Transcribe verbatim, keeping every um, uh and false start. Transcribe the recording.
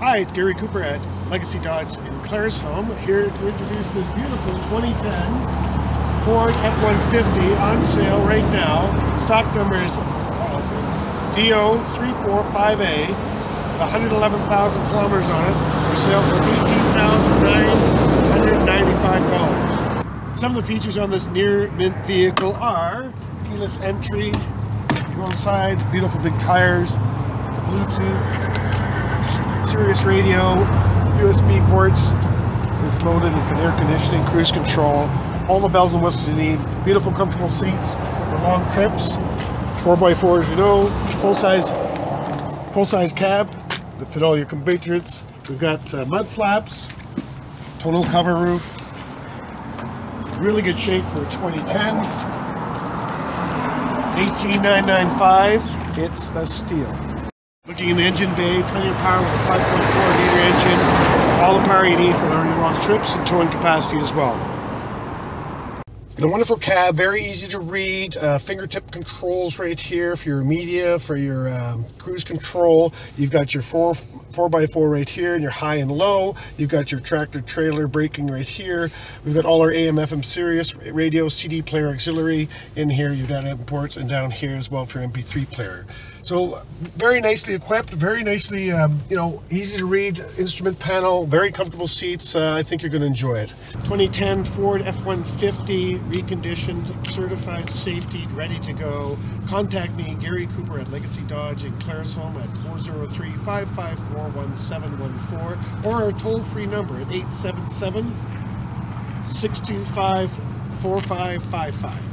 Hi, it's Gary Cooper at Legacy Dodge in Claresholm, here to introduce this beautiful twenty ten Ford F one fifty on sale right now. Stock number is uh, D O three four five A, one hundred eleven thousand kilometers on it, for sale for eighteen thousand nine hundred ninety-five dollars. Some of the features on this near-mint vehicle are keyless entry, you go inside, beautiful big tires, Bluetooth, Sirius radio, U S B ports. It's loaded, it's got air conditioning, cruise control, all the bells and whistles you need. Beautiful, comfortable seats for long trips. four by four, as you know, full-size full-size cab to fit all your compatriots. We've got uh, mud flaps, tonneau cover roof. It's in really good shape for twenty ten. eighteen thousand nine hundred ninety-five dollars, it's a steal. Looking in the engine bay, plenty of power with a five point four liter engine, all the power you need for very long trips and towing capacity as well. It's a wonderful cab, very easy to read, uh, fingertip controls right here for your media, for your um, cruise control. You've got your four, four by four right here and your high and low. You've got your tractor trailer braking right here. We've got all our A M F M Sirius radio, C D player auxiliary in here. You've got imports, and down here as well for your M P three player. So very nicely equipped, very nicely, um, you know, easy to read instrument panel, very comfortable seats. Uh, I think you're going to enjoy it. twenty ten Ford F one fifty, reconditioned, certified, safety, ready to go. Contact me, Gary Cooper at Legacy Dodge in Claresholm at four oh three, five five four, one seven one four, or our toll-free number at eight seven seven, six two five, four five five five.